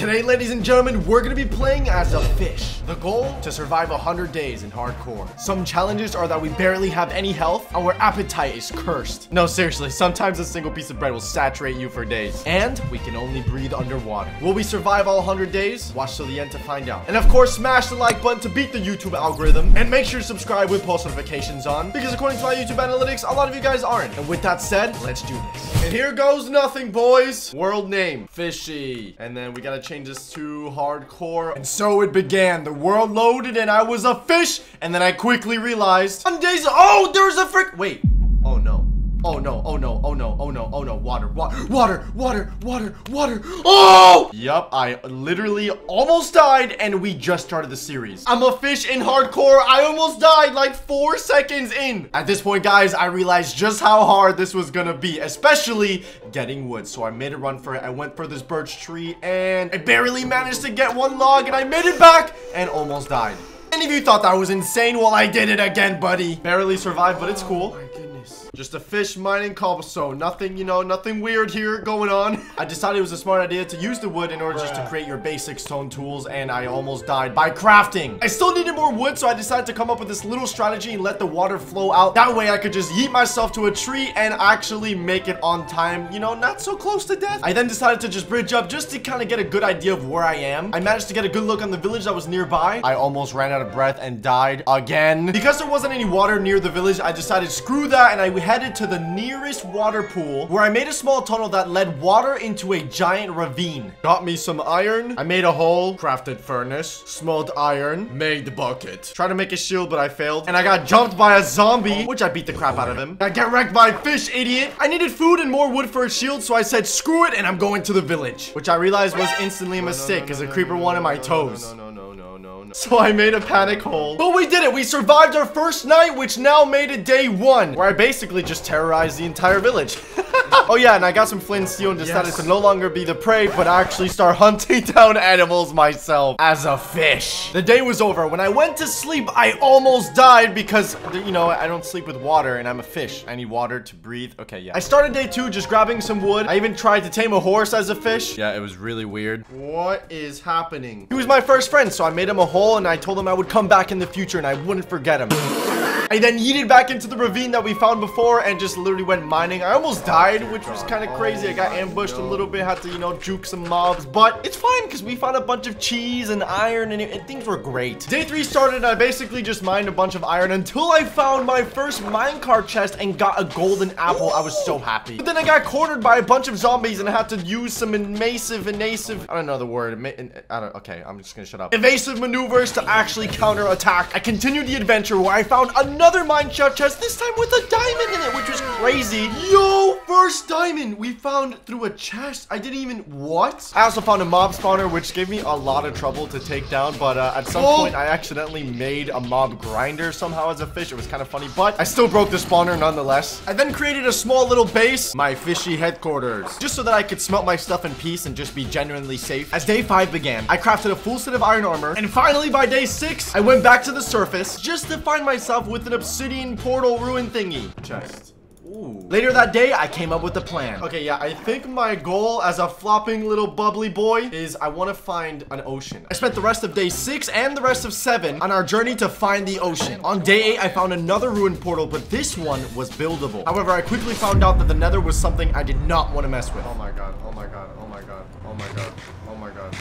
Today, ladies and gentlemen, we're gonna be playing as a fish. The goal, to survive 100 days in hardcore. Some challenges are that we barely have any health, our appetite is cursed. No, seriously, sometimes a single piece of bread will saturate you for days. And we can only breathe underwater. Will we survive all 100 days? Watch till the end to find out. And of course, smash the like button to beat the YouTube algorithm. And make sure to subscribe with post notifications on, because according to my YouTube analytics, a lot of you guys aren't. And with that said, let's do this. And here goes nothing, boys. World name, fishy. And then we gotta change this to hardcore. And so it began. The world loaded and I was a fish. And then I quickly realized on days. Oh, there's a frick. Wait. Oh no. Oh no. Oh no. Oh no. Oh no. Oh no. Water. Water. Water. Water. Water. Water. Oh! Yup. I literally almost died and we just started the series. I'm a fish in hardcore. I almost died like 4 seconds in. At this point, guys, I realized just how hard this was gonna be, especially getting wood. So I made a run for it. I went for this birch tree and I barely managed to get one log and I made it back and almost died. Any of you thought that was insane? Well, I did it again, buddy. Barely survived, but it's cool. Oh my goodness. Just a fish mining cobblestone. Nothing, you know, nothing weird here going on. I decided it was a smart idea to use the wood in order just to create your basic stone tools, and I almost died by crafting. I still needed more wood, so I decided to come up with this little strategy and let the water flow out. That way I could just yeet myself to a tree and actually make it on time, you know, not so close to death. I then decided to just bridge up just to kind of get a good idea of where I am. I managed to get a good look on the village that was nearby. I almost ran out of breath and died again. Because there wasn't any water near the village, I decided screw that, and I headed to the nearest water pool where I made a small tunnel that led water into a giant ravine. Got me some iron. I made a hole, crafted furnace, smelled iron, made the bucket. Tried to make a shield, but I failed. And I got jumped by a zombie, which I beat the crap out of him. I get wrecked by fish, idiot. I needed food and more wood for a shield, so I said, screw it, and I'm going to the village. Which I realized was instantly a mistake because a creeper wanted my toes. No. So I made a panic hole. But we did it. We survived our first night, which now made it day one, where I basically just terrorized the entire village. Oh yeah, and I got some flint and steel and decided to no longer be the prey, but actually start hunting down animals myself as a fish. The day was over. When I went to sleep, I almost died because, you know, I don't sleep with water and I'm a fish. I need water to breathe. Okay, yeah. I started day two just grabbing some wood. I even tried to tame a horse as a fish. Yeah, it was really weird. What is happening? He was my first friend, so I made him a hole and I told him I would come back in the future and I wouldn't forget him. I then yeeted back into the ravine that we found before and just literally went mining. I almost died, which was kind of crazy. I got ambushed a little bit, had to, you know, juke some mobs. But it's fine because we found a bunch of cheese and iron and things were great. Day three started and I basically just mined a bunch of iron until I found my first minecart chest and got a golden apple. I was so happy. But then I got cornered by a bunch of zombies and I had to use some invasive, I don't know the word. Okay, I'm just going to shut up. Evasive maneuvers to actually counterattack. I continued the adventure where I found another mineshaft chest, this time with a diamond in it, which was crazy. Yo, first diamond we found through a chest. I didn't even, what? I also found a mob spawner, which gave me a lot of trouble to take down, but at some point I accidentally made a mob grinder somehow as a fish. It was kind of funny, but I still broke the spawner nonetheless. I then created a small little base, my fishy headquarters, just so that I could smelt my stuff in peace and just be genuinely safe. As day five began, I crafted a full set of iron armor, and finally by day six, I went back to the surface just to find myself with an obsidian portal ruin thingy. Chest. Ooh. Later that day, I came up with a plan. Okay, yeah, I think my goal as a flopping little bubbly boy is I want to find an ocean. I spent the rest of day six and the rest of seven on our journey to find the ocean. On day eight, I found another ruined portal, but this one was buildable. However, I quickly found out that the nether was something I did not want to mess with. Oh my god, oh my god, oh my god, oh my god, oh my god.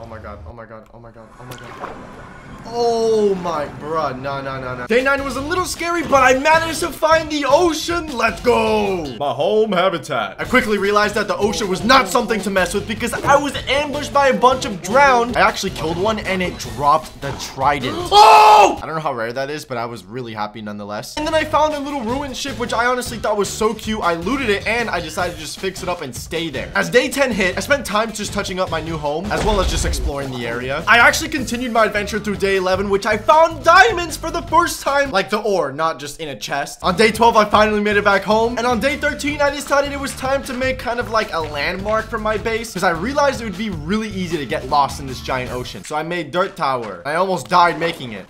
Oh my god, oh my god, oh my god, oh my god, oh my god. Oh my, bruh, no. Day nine was a little scary, but I managed to find the ocean. Let's go. My home habitat. I quickly realized that the ocean was not something to mess with because I was ambushed by a bunch of drowned. I actually killed one and it dropped the trident. Oh! I don't know how rare that is, but I was really happy nonetheless. And then I found a little ruined ship, which I honestly thought was so cute. I looted it and I decided to just fix it up and stay there. As day 10 hit, I spent time just touching up my new home as well as just exploring the area. I actually continued my adventure through day 11, which I found diamonds for the first time, like the ore, not just in a chest. On day 12, I finally made it back home. And on day 13, I decided it was time to make kind of like a landmark for my base because I realized it would be really easy to get lost in this giant ocean. So I made dirt tower. I almost died making it.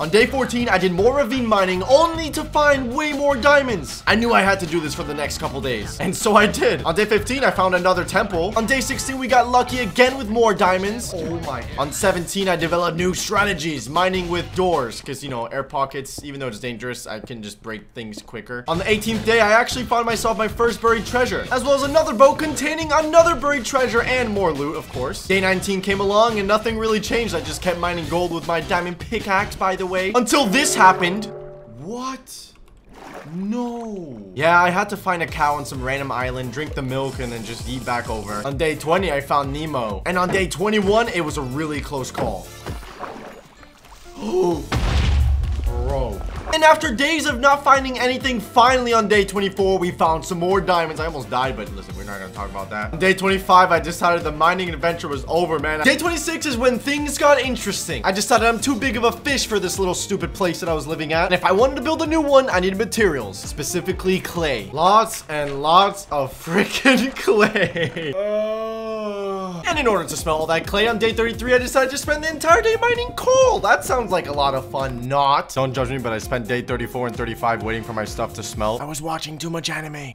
On day 14, I did more ravine mining only to find way more diamonds. I knew I had to do this for the next couple days, and so I did. On day 15, I found another temple. On day 16, we got lucky again with more diamonds. Oh my. On 17, I developed new strategies, mining with doors, because, you know, air pockets, even though it's dangerous, I can just break things quicker. On the 18th day, I actually found myself my first buried treasure, as well as another boat containing another buried treasure and more loot, of course. Day 19 came along and nothing really changed. I just kept mining gold with my diamond pickaxe, by the way, until this happened. What? No. Yeah, I had to find a cow on some random island, drink the milk, and then just eat back over. On day 20, I found Nemo. And on day 21, it was a really close call. Oh, bro. And after days of not finding anything, finally on day 24, we found some more diamonds. I almost died, but listen, we're not gonna talk about that. On day 25, I decided the mining adventure was over, man. Day 26 is when things got interesting. I decided I'm too big of a fish for this little stupid place that I was living at. And if I wanted to build a new one, I needed materials, specifically clay. Lots and lots of freaking clay. And in order to smelt all that clay, on day 33, I decided to spend the entire day mining coal. That sounds like a lot of fun, not. Don't judge me, but I spent day 34 and 35 waiting for my stuff to smelt. I was watching too much anime.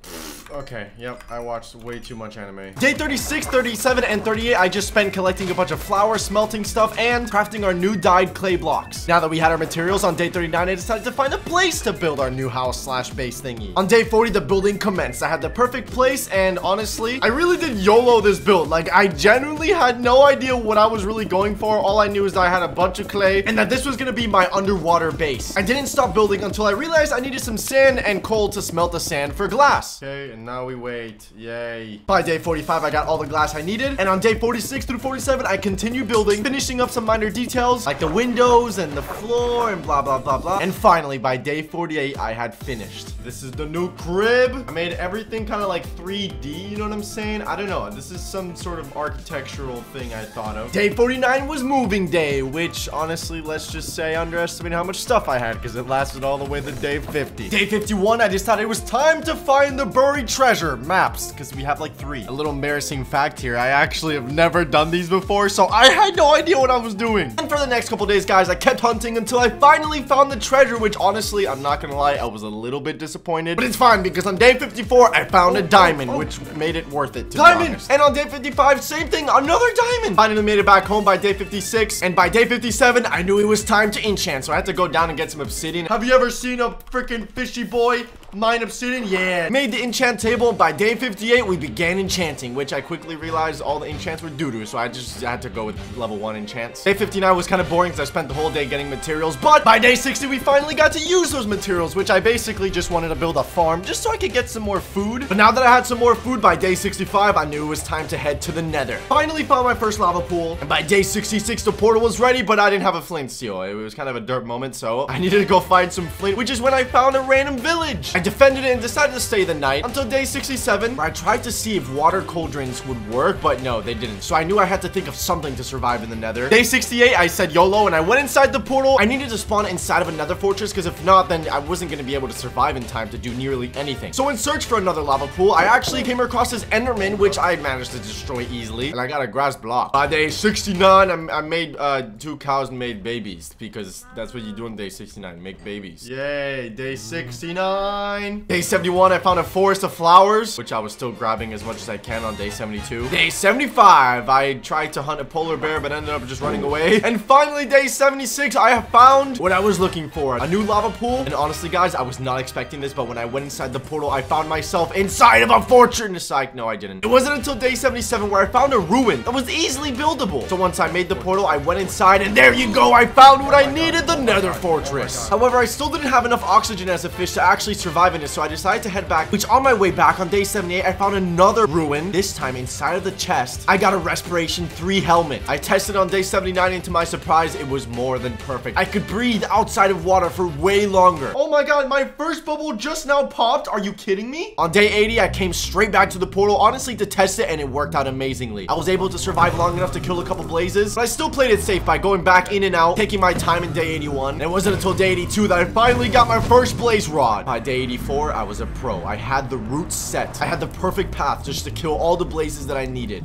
Okay, yep, I watched way too much anime. Day 36, 37, and 38, I just spent collecting a bunch of flour, smelting stuff, and crafting our new dyed clay blocks. Now that we had our materials, on day 39, I decided to find a place to build our new house slash base thingy. On day 40, the building commenced. I had the perfect place, and honestly, I really did YOLO this build. Like, I genuinely had no idea what I was really going for. All I knew is that I had a bunch of clay, and that this was gonna be my underwater base. I didn't stop building until I realized I needed some sand and coal to smelt the sand for glass. Okay, and now we wait. Yay. By day 45, I got all the glass I needed. And on day 46 through 47, I continued building, finishing up some minor details like the windows and the floor and blah, blah, blah, blah. And finally, by day 48, I had finished. This is the new crib. I made everything kind of like 3D, you know what I'm saying? I don't know. This is some sort of architectural thing I thought of. Day 49 was moving day, which honestly, let's just say I underestimated how much stuff I had because it lasted all the way to day 50. Day 51, I decided it was time to find the buried treasure maps because we have like 3. A little embarrassing fact here. I actually have never done these before, so I had no idea what I was doing. And for the next couple days, guys, I kept hunting until I finally found the treasure, which honestly, I'm not gonna lie, I was a little bit disappointed, but it's fine because on day 54, I found a diamond, which made it worth it to be honest. And on day 55, same thing, another diamond. Finally made it back home by day 56. And by day 57, I knew it was time to enchant, so I had to go down and get some obsidian. Have you ever seen a freaking fishy boy mine obsidian? Yeah. Made the enchant table. By day 58, we began enchanting, which I quickly realized all the enchants were doo-doo, so I just had to go with level 1 enchants. Day 59 was kind of boring because I spent the whole day getting materials, but by day 60, we finally got to use those materials, which I basically just wanted to build a farm just so I could get some more food. But now that I had some more food, by day 65, I knew it was time to head to the nether. Finally found my first lava pool, and by day 66, the portal was ready, but I didn't have a flint steel. It was kind of a derp moment, so I needed to go find some flint, which is when I found a random village. I defended it and decided to stay the night until day 67, where I tried to see if water cauldrons would work, but no, they didn't. So I knew I had to think of something to survive in the nether. Day 68, I said YOLO and I went inside the portal. I needed to spawn inside of another fortress because if not, then I wasn't going to be able to survive in time to do nearly anything. So in search for another lava pool, I actually came across this enderman, which I managed to destroy easily, and I got a grass block. By day 69, I made 2 cows and made babies because that's what you do on day 69. Make babies. Yay, day 69. Day 71, I found a forest of flowers, which I was still grabbing as much as I can on day 72. Day 75, I tried to hunt a polar bear, but ended up just running away. And finally, day 76, I have found what I was looking for, a new lava pool. And honestly, guys, I was not expecting this, but when I went inside the portal, I found myself inside of a fortress. Like, no, I didn't. It wasn't until day 77 where I found a ruin that was easily buildable. So once I made the portal, I went inside, and there you go, I found what I needed, the nether fortress. However, I still didn't have enough oxygen as a fish to actually survive in it, so I decided to head back, which on my way back on day 78, I found another ruin, this time inside of the chest. I got a respiration 3 helmet. I tested on day 79, and to my surprise, it was more than perfect. I could breathe outside of water for way longer. Oh my god, my first bubble just now popped. Are you kidding me? On day 80, I came straight back to the portal, honestly, to test it, and it worked out amazingly. I was able to survive long enough to kill a couple blazes, but I still played it safe by going back in and out, taking my time in day 81, and it wasn't until day 82 that I finally got my first blaze rod. By day 84, I was a pro. I had the route set. I had the perfect path just to kill all the blazes that I needed.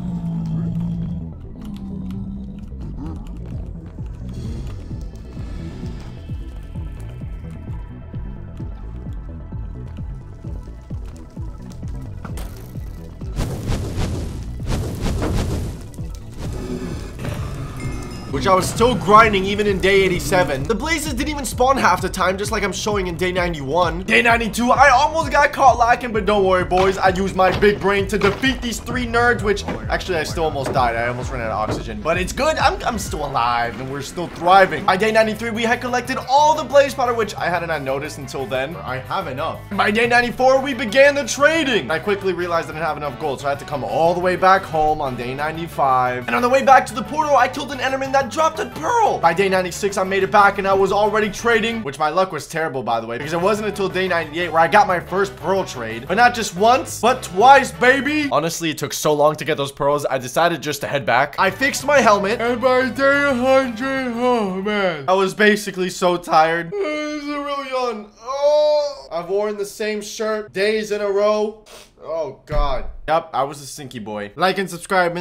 which I was still grinding even in day 87. The blazes didn't even spawn half the time, just like I'm showing in day 91. Day 92, I almost got caught lacking, but don't worry, boys. I used my big brain to defeat these three nerds, which actually I still almost died. I almost ran out of oxygen, but it's good. I'm still alive and we're still thriving. By day 93, we had collected all the blaze powder, which I had not noticed until then. I have enough. By day 94, we began the trading. I quickly realized I didn't have enough gold, so I had to come all the way back home on day 95. And on the way back to the portal, I killed an enderman that dropped a pearl. By day 96, I made it back and I was already trading, which my luck was terrible, by the way, because it wasn't until day 98 where I got my first pearl trade, but not just once, but twice, baby. Honestly, it took so long to get those pearls, I decided just to head back. I fixed my helmet, and by day 100, oh man, I was basically so tired. This is really on. Oh, I've worn the same shirt days in a row. Oh, God. Yep, I was a stinky boy. Like and subscribe.